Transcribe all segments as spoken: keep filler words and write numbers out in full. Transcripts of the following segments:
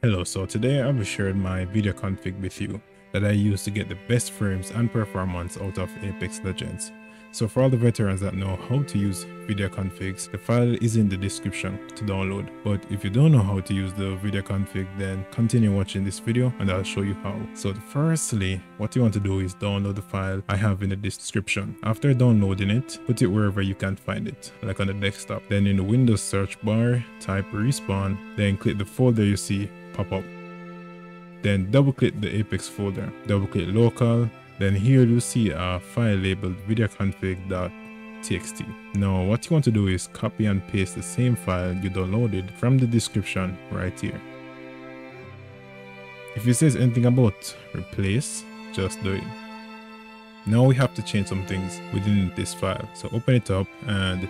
Hello, so today I've shared my video config with you that I use to get the best frames and performance out of Apex Legends. So for all the veterans that know how to use video configs, the file is in the description to download. But if you don't know how to use the video config, then continue watching this video and I'll show you how. So firstly, what you want to do is download the file I have in the description. After downloading it, put it wherever you can find it, like on the desktop. Then in the Windows search bar, type Respawn, then click the folder you see pop up. Then double click the Apex folder, double click local, then here you see a file labeled video config dot t x t. Now what you want to do is copy and paste the same file you downloaded from the description right here. If it says anything about replace, just do it. Now we have to change some things within this file. So open it up, and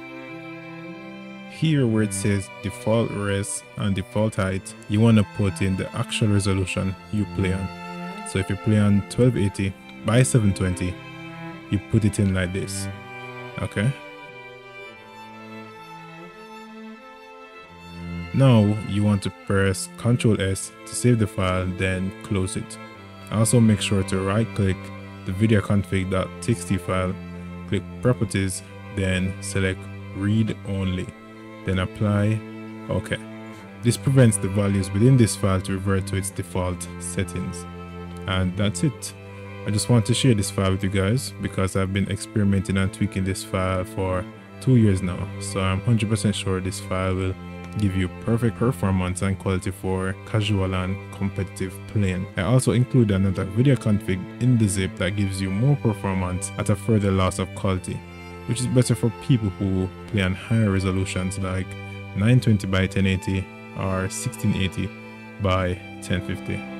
here where it says default res and default height, you want to put in the actual resolution you play on. So if you play on twelve eighty by seven twenty, you put it in like this. Okay, now you want to press control S to save the file, then close it. Also make sure to right click the video config dot t x t file, click properties, then select read only, then apply. Okay, this prevents the values within this file to revert to its default settings. And that's it. I just want to share this file with you guys because I've been experimenting and tweaking this file for two years now. So I'm one hundred percent sure this file will give you perfect performance and quality for casual and competitive playing. I also include another video config in the zip that gives you more performance at a further loss of quality, which is better for people who play on higher resolutions like nine twenty by ten eighty or sixteen eighty by ten fifty.